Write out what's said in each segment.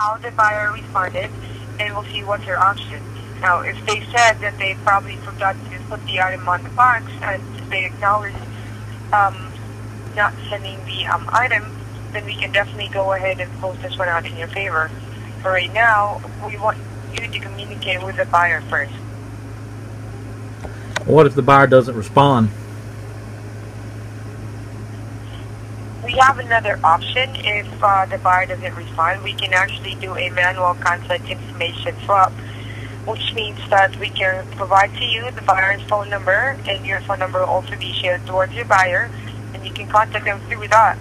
how the buyer responded, and we'll see what's their option. Now, if they said that they probably forgot to put the item on the box, and they acknowledged not sending the item, then we can definitely go ahead and post this one out in your favor. For right now, we want you to communicate with the buyer first. What if the buyer doesn't respond? We have another option. If the buyer doesn't respond, we can actually do a manual contact information swap, which means that we can provide to you the buyer's phone number, and your phone number will also be shared towards your buyer, and you can contact them through that.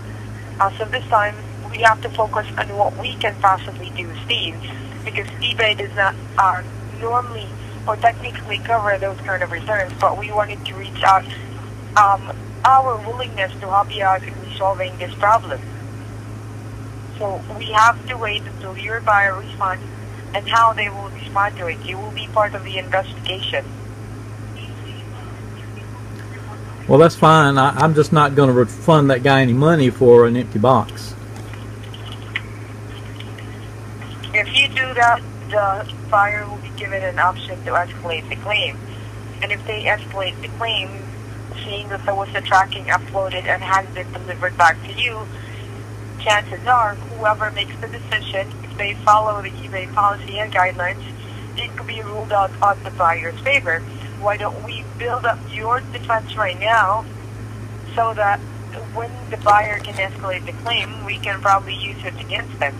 So this time, we have to focus on what we can possibly do, Steve, because eBay does not normally or technically cover those kind of returns, but we wanted to reach out our willingness to help you out in resolving this problem. So we have to wait until your buyer responds, and how they will respond to it. You will be part of the investigation. Well, that's fine. I'm just not going to refund that guy any money for an empty box. If you do that, the buyer will be given an option to escalate the claim. And if they escalate the claim, seeing that there was the tracking uploaded and has been delivered back to you, chances are whoever makes the decision, if they follow the eBay policy and guidelines, it could be ruled out on the buyer's favor. Why don't we build up your defense right now so that when the buyer can escalate the claim, we can probably use it against them.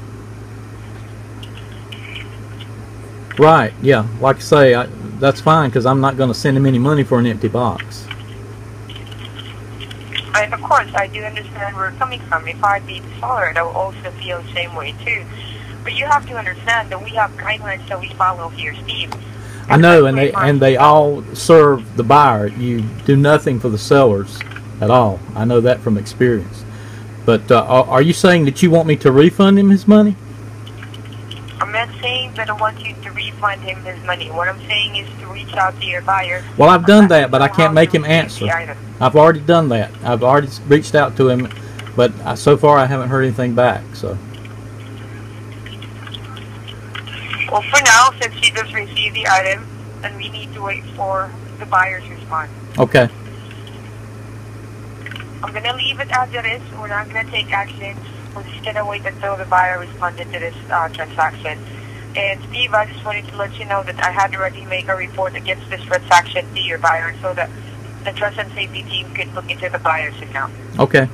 Right, yeah. Like I say, that's fine, because I'm not going to send him any money for an empty box. And of course, I do understand where it's coming from. If I'd be the seller, I would also feel the same way too. But you have to understand that we have guidelines that we follow here, Steve. I know, and they all serve the buyer. You do nothing for the sellers at all. I know that from experience. But are you saying that you want me to refund him his money? I'm not saying that I want you to refund him his money. What I'm saying is to reach out to your buyer. Well, I've done that, but I can't make him answer. I've already done that. I've already reached out to him, but so far I haven't heard anything back. So. Well, for now, since he just received the item, then we need to wait for the buyer's response. Okay. I'm going to leave it as it is. We're not going to take action. We're just going to wait until the buyer responded to this transaction. And Steve, I just wanted to let you know that I had already made a report against this transaction to your buyer so that the Trust and Safety team could look into the buyer's account. Okay.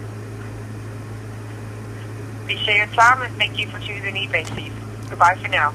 Appreciate your time, and thank you for choosing eBay, Steve. Goodbye for now.